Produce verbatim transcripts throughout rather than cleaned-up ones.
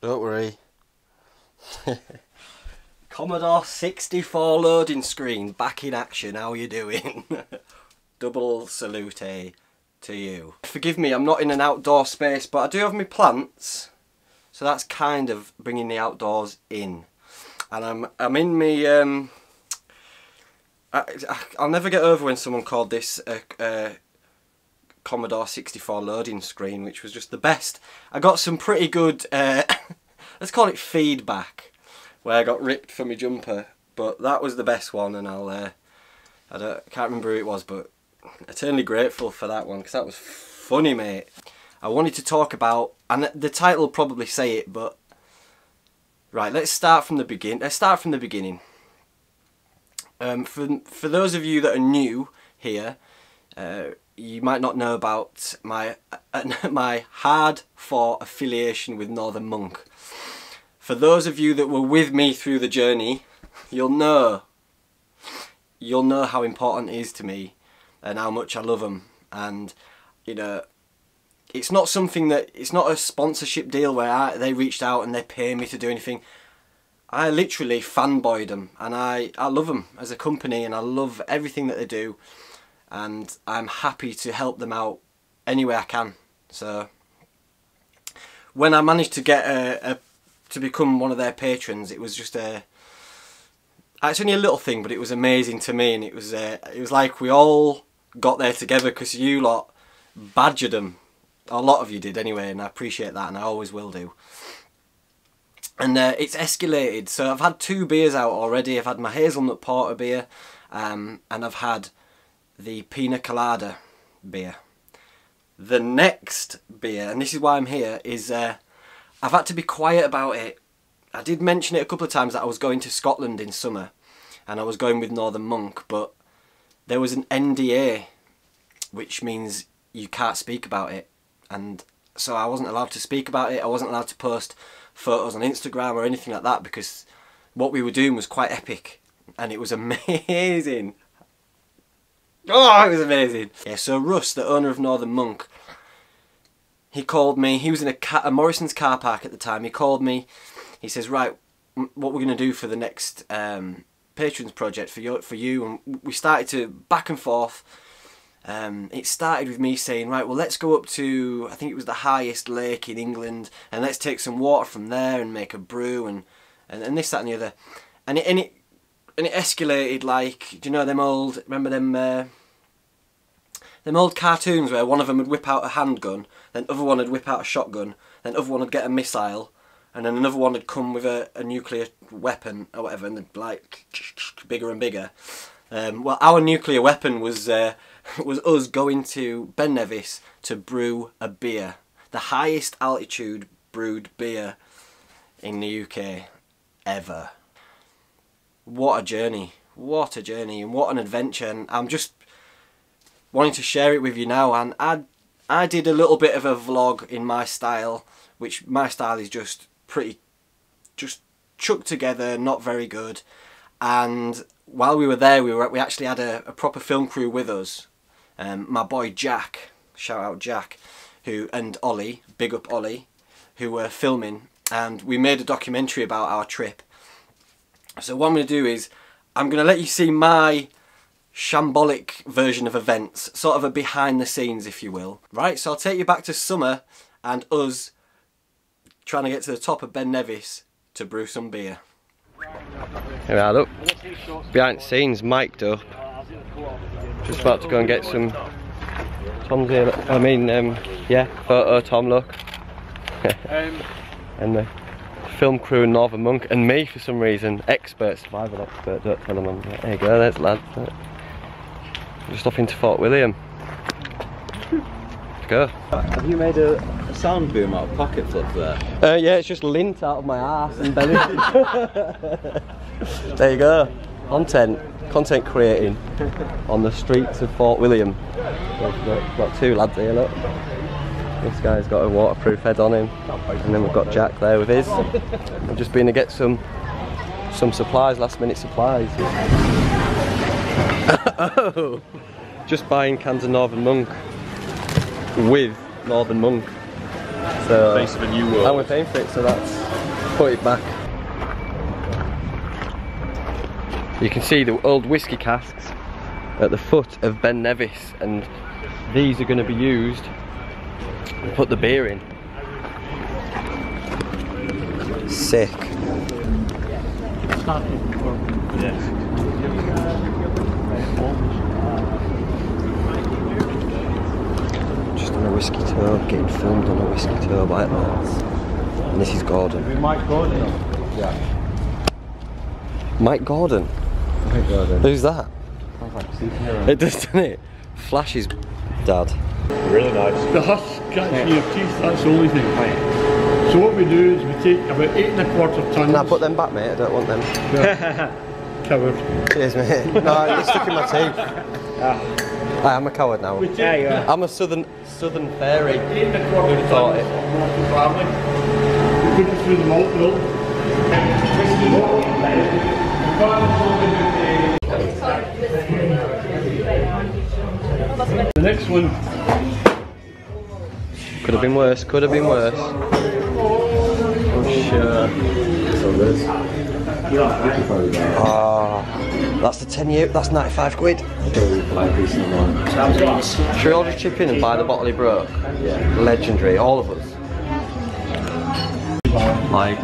Don't worry. Commodore sixty-four loading screen back in action. How you doing? Double salute to you. Forgive me, I'm not in an outdoor space, but I do have my plants, so that's kind of bringing the outdoors in. And I'm I'm in me. Um, I, I, I'll never get over when someone called this a, a Commodore sixty-four loading screen, which was just the best. I got some pretty good, uh, let's call it feedback, where I got ripped for my jumper, but that was the best one, and I'll uh, I don't I can't remember who it was, but eternally grateful for that one because that was funny, mate. I wanted to talk about, and the title will probably say it, but right, let's start from the begin. Let's start from the beginning. Um, for, for those of you that are new here, uh, you might not know about my uh, my hard-fought affiliation with Northern Monk. For those of you that were with me through the journey, you'll know, you'll know how important it is to me and how much I love them. And, you know, it's not something that, it's not a sponsorship deal where I, they reached out and they pay me to do anything. I literally fanboyed them, and I, I love them as a company, and I love everything that they do, and I'm happy to help them out any way I can. So when I managed to get a, a to become one of their patrons, it was just a, it's only a little thing, but it was amazing to me, and it was a, it was like we all got there together because you lot badgered them, a lot of you did anyway, and I appreciate that, and I always will do. And uh, it's escalated, so I've had two beers out already. I've had my hazelnut porter beer, um, and I've had the pina colada beer. The next beer, and this is why I'm here, is uh, I've had to be quiet about it. I did mention it a couple of times that I was going to Scotland in summer, and I was going with Northern Monk, but there was an N D A, which means you can't speak about it, and so I wasn't allowed to speak about it. I wasn't allowed to post photos on Instagram or anything like that, because what we were doing was quite epic, and it was amazing. Oh, it was amazing. Yeah, so Russ, the owner of Northern Monk, he called me. He was in a, car, a Morrison's car park at the time. He called me. He says, right, what we're going to do for the next um, Patrons project for you, for you, and we started to back and forth. Um, it started with me saying, right, well, let's go up to, I think it was the highest lake in England, and let's take some water from there and make a brew, and, and, and this, that and the other. And it, and, it, and it escalated like, do you know them old, remember them, uh, them old cartoons where one of them would whip out a handgun, then other one would whip out a shotgun, then other one would get a missile, and then another one would come with a, a nuclear weapon or whatever, and they'd like, bigger and bigger. Um, well, our nuclear weapon was... Uh, was us going to Ben Nevis to brew a beer, the highest altitude brewed beer in the U K ever. What a journey, what a journey, and what an adventure, and I'm just wanting to share it with you now. And I, I did a little bit of a vlog in my style, which my style is just pretty, just chucked together, not very good. And while we were there, we were we actually had a, a proper film crew with us. Um, my boy Jack, shout out Jack, who and Ollie, big up Ollie, who were filming, and we made a documentary about our trip. So what I'm going to do is, I'm going to let you see my shambolic version of events, sort of a behind the scenes, if you will. Right, so I'll take you back to summer and us trying to get to the top of Ben Nevis to brew some beer. Here we are, look, behind the scenes, mic'd up. Just about to go and get some, Tom's here, look. I mean, um, yeah, photo Tom, look. And the film crew and Northern Monk, and me for some reason, expert, survival expert, don't tell them I'm like, there you go, there's lads. Just off into Fort William. Let's go. Have you made a, a sound boom out of pocket flip there? Uh, yeah, it's just lint out of my arse and belly. There you go, content, content creating on the streets of Fort William. We've got two lads here, look. This guy's got a waterproof head on him, and then we've got Jack there with his. I've just been to get some some supplies, last minute supplies. Oh, just buying cans of Northern Monk with Northern Monk. So, face of a new world. And we're paying for it, so that's put it back. You can see the old whiskey casks at the foot of Ben Nevis, and these are going to be used to put the beer in. Sick. Just on a whiskey tour, getting filmed on a whiskey tour by Lance. And this is Gordon. Mike Gordon. Yeah. Mike Gordon. Mike Gordon. Who's that? Sounds like Superhero. It does, doesn't it? Flash's dad. Really nice. The husk catching your teeth, that's the only thing. Right. So what we do is we take about eight and a quarter tonnes. Can I put them back, mate? I don't want them. Coward. Cheers, mate. No, it's stuck in my teeth. Ah. I am a coward now. There you are. I'm a southern southern fairy. Eight and a quarter tonnes of family. We put it through the malt mill. The next one. Could have been worse, could have been worse. Sure. Oh, that's the ten euro, that's ninety-five quid. Should we all just chip in and buy the bottle he broke? Yeah. Legendary, all of us. Like.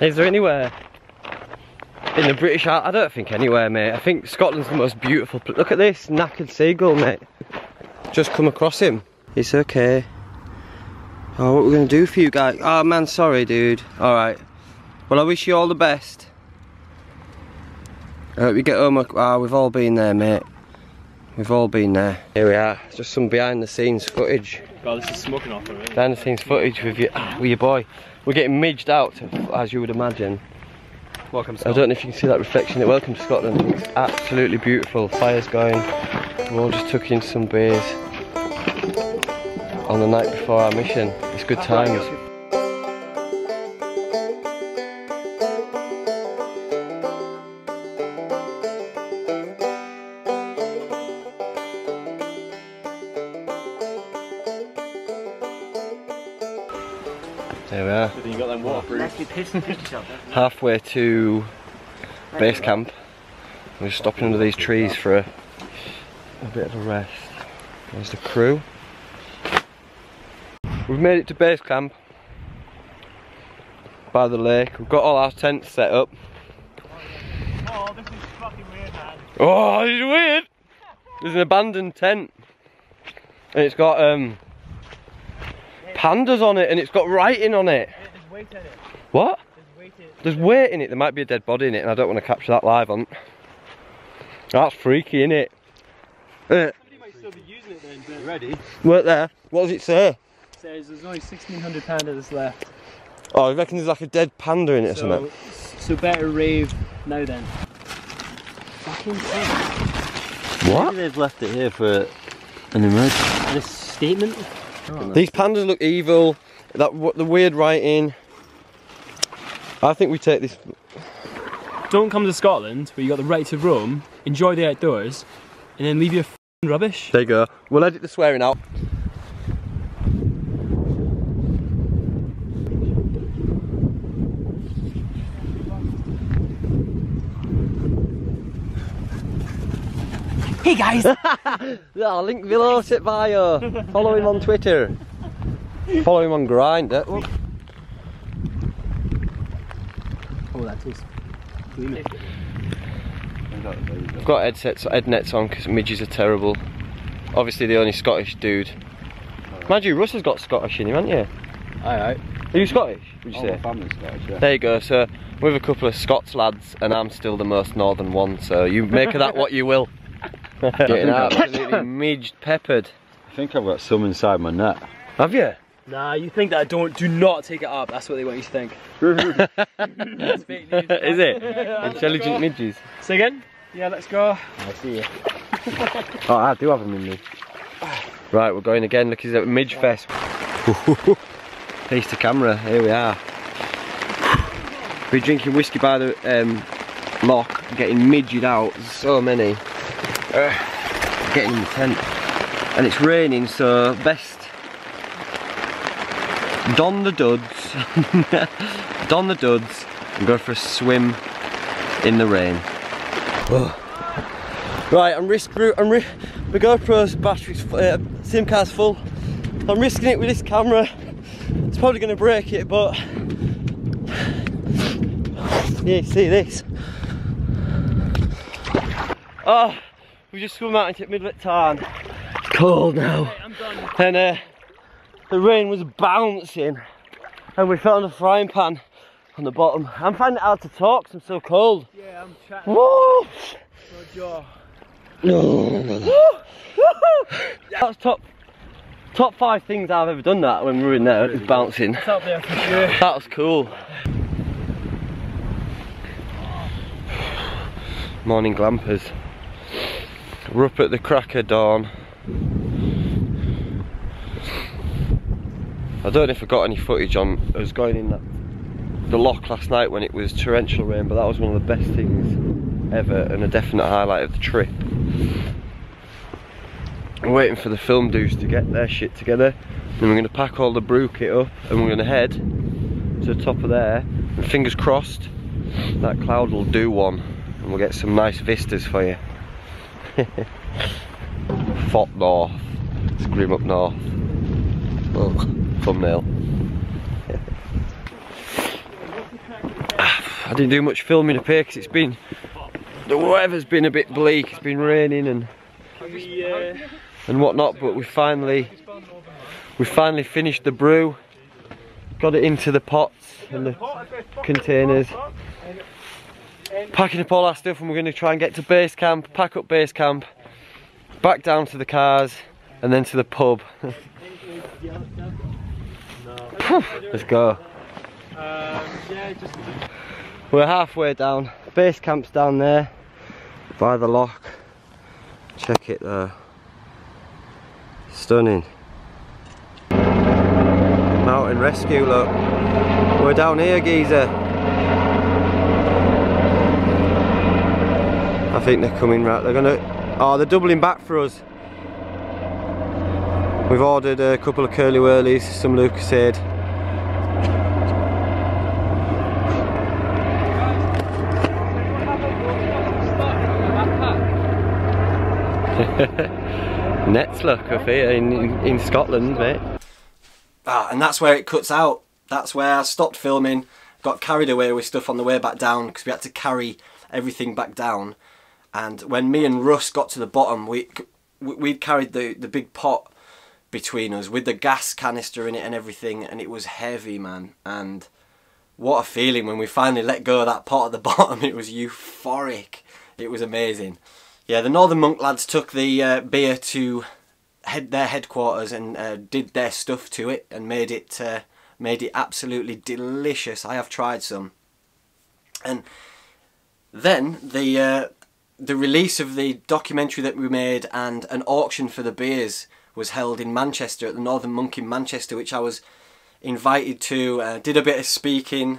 Is there anywhere in the British Isles? I don't think anywhere, mate. I think Scotland's the most beautiful place. Look at this knackered seagull, mate. Just come across him. It's okay. Oh, what we're gonna do for you guys? Oh man, sorry, dude. All right. Well, I wish you all the best. I hope you get home. Ah, we've all been there, mate. We've all been there. Here we are. Just some behind-the-scenes footage. God, this is smoking off already. Behind-the-scenes footage with your with your boy. We're getting midged out, as you would imagine. Welcome. Scotland. I don't know if you can see that reflection. Welcome to Scotland. It's absolutely beautiful. Fire's going. We all just took in some beers on the night before our mission. It's good times. There we are. You got them waterproofs. Halfway to base camp. We're just stopping under these trees for a a bit of a rest. There's the crew. We've made it to base camp by the lake. We've got all our tents set up. Oh, this is fucking weird, man. Oh, it's weird. There's an abandoned tent, and it's got um pandas on it, and it's got writing on it. Yeah, there's weight in it. What? There's weight in it. There's weight in it. There might be a dead body in it, and I don't want to capture that live on. That's freaky, isn't it? Uh, Somebody might still be using it then, but ready. Weren't there? What does it say? It says there's only sixteen hundred pandas left. Oh, I reckon there's like a dead panda in it so, or something. So better rave now then. Fucking hell. What? Maybe they've left it here for an emergency. This statement? Oh, these pandas look evil. That what the weird writing. I think we take this. Don't come to Scotland, where you got the right to roam. Enjoy the outdoors. And then leave your f***ing rubbish. There you go. We'll edit the swearing out. Hey guys! Our link below, sit by you. Follow him on Twitter. Follow him on Grindr. Oh, oh that tastes creamy. I've got headsets, head nets on because midges are terrible. Obviously the only Scottish dude. Mind you, Russ has got Scottish in him, haven't you? Aye, aye. Are you Scottish, would you say? My family's Scottish, yeah. There you go, so we're a couple of Scots lads and I'm still the most northern one, so you make of that what you will. Getting absolutely midged peppered. I think I've got some inside my net. Have you? Nah, you think that I don't, do not take it up, that's what they want you to think. That's fake news. Is it? Yeah, intelligent midges. Say again? Yeah, let's go. I see you. Oh, I do have them in me. Right, we're going again, look, he's at Midge Fest. Face to camera, here we are. We're drinking whiskey by the um, lock, getting midged out, so many. Uh, getting in the tent. and it's raining, so best don the duds, don the duds and go for a swim in the rain. Oh. Right, I'm risk. I'm ri my GoPro's battery's uh, SIM card's full. I'm risking it with this camera. It's probably going to break it, but yeah, see this. Oh, we just swum out into Midlet Tarn. It's cold now, okay, I'm done. And uh, the rain was bouncing, and we found a frying pan on the bottom. I'm finding it hard to talk, 'cause I'm so cold. Yeah, I'm chatting. Woo! My jaw. No, no, no. That's top top five things I've ever done that when we were in there, it was bouncing. It's up there for sure. That was cool. Morning glampers. We're up at the crack of dawn. I don't know if I got any footage on I was going in that, the loch last night when it was torrential rain, but that was one of the best things ever and a definite highlight of the trip. We're waiting for the film dudes to get their shit together, and we're going to pack all the brew kit up and we're going to head to the top of there, and fingers crossed that cloud will do one and we'll get some nice vistas for you. Fort North, it's grim up north. Oh, thumbnail. I didn't do much filming up here because it's been, the weather's been a bit bleak, it's been raining and and whatnot, but we finally we finally finished the brew, got it into the pots and the containers, packing up all our stuff, and we're going to try and get to base camp, pack up base camp, back down to the cars and then to the pub. Let's go. We're halfway down, base camp's down there by the loch. Check it though. Stunning. Mountain rescue, look. We're down here, geezer. I think they're coming right. They're gonna. Oh, they're doubling back for us. We've ordered a couple of curly whirlies, some Lucasade. Nets luck up here in, in, in Scotland, mate. Ah, and that's where it cuts out. That's where I stopped filming, got carried away with stuff on the way back down because we had to carry everything back down. And when me and Russ got to the bottom, we we'd carried the, the big pot between us with the gas canister in it and everything, and it was heavy, man. And what a feeling when we finally let go of that pot at the bottom. It was euphoric. It was amazing. Yeah, the Northern Monk lads took the uh, beer to head their headquarters and uh, did their stuff to it and made it uh, made it absolutely delicious. I have tried some, and then the uh, the release of the documentary that we made and an auction for the beers was held in Manchester at the Northern Monk in Manchester, which I was invited to. Uh, did a bit of speaking.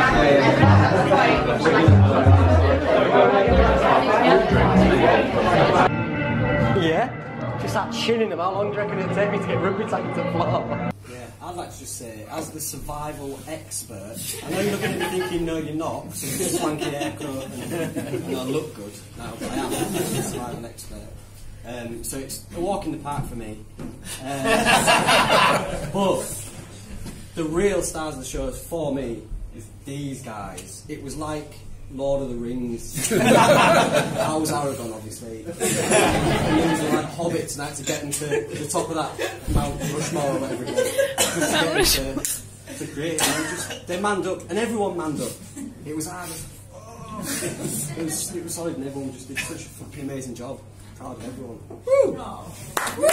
Yeah, just that chinning them. How long do you reckon it'd take me to get rugby tackle to floor? Yeah, I'd like to just say, as the survival expert, I know you're looking at me thinking, no, you're not, so you're just swanky haircut and, and I look good. No, I am a survival expert. Um, so it's a walk in the park for me. Uh, but the real stars of the show for me is these guys. It was like Lord of the Rings. I was Aragorn, obviously. And these are like hobbits, and I had to get them to the top of that Mount Rushmore or whatever it was. Mount Rushmore. To create, just, they manned up, and everyone manned up. It was hard. Oh. It was, it was solid, and everyone just did such a fucking amazing job. Proud of everyone. Woo! Woo!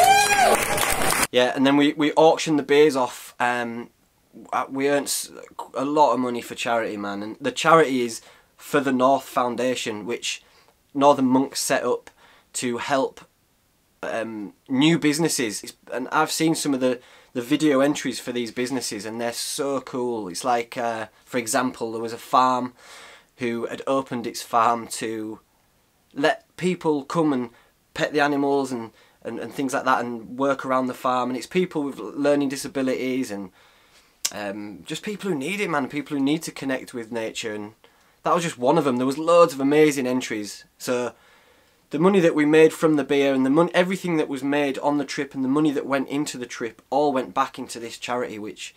Yeah, and then we, we auctioned the beers off. Um, we earned a lot of money for charity, man, and the charity is For The North Foundation, which Northern Monks set up to help um, new businesses. And I've seen some of the, the video entries for these businesses and they're so cool. It's like, uh, for example, there was a farm who had opened its farm to let people come and pet the animals and and, and things like that, and work around the farm. And it's people with learning disabilities and um, just people who need it, man, people who need to connect with nature. And that was just one of them. There was loads of amazing entries. So the money that we made from the beer and the money, everything that was made on the trip and the money that went into the trip all went back into this charity, which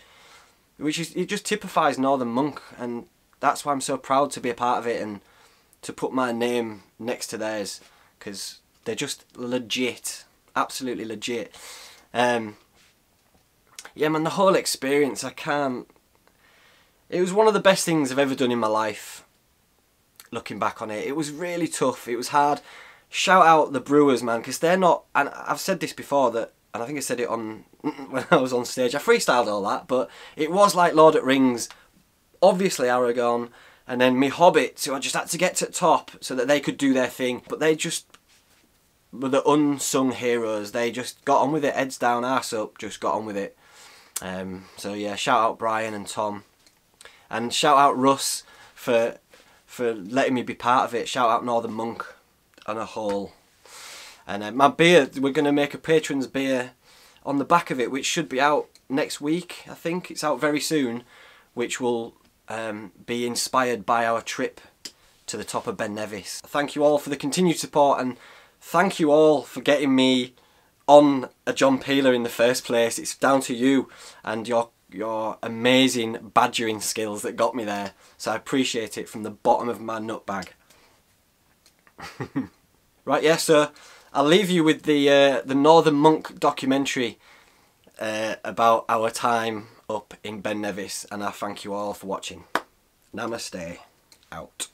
which is, it just typifies Northern Monk, and that's why I'm so proud to be a part of it and to put my name next to theirs, because they're just legit, absolutely legit. Um, yeah, man, the whole experience, I can't... It was one of the best things I've ever done in my life, looking back on it. It was really tough, it was hard. Shout out the brewers, man, because they're not... And I've said this before, that, and I think I said it on when I was on stage. I freestyled all that, but it was like Lord of the Rings, obviously Aragorn, and then me hobbits, who I just had to get to the top so that they could do their thing. But they just were the unsung heroes. They just got on with it, heads down, arse up, just got on with it. Um, so yeah, shout out Brian and Tom. And shout out Russ for, for letting me be part of it. Shout out Northern Monk on a whole. And uh, my beer, we're going to make a patron's beer on the back of it, which should be out next week, I think. It's out very soon, which will um, be inspired by our trip to the top of Ben Nevis. Thank you all for the continued support, and thank you all for getting me on a John Peeler in the first place. It's down to you and your, your amazing badgering skills that got me there. So I appreciate it from the bottom of my nutbag. Right, yeah, so I'll leave you with the uh, the Northern Monk documentary uh, about our time up in Ben Nevis, and I thank you all for watching. Namaste. Out.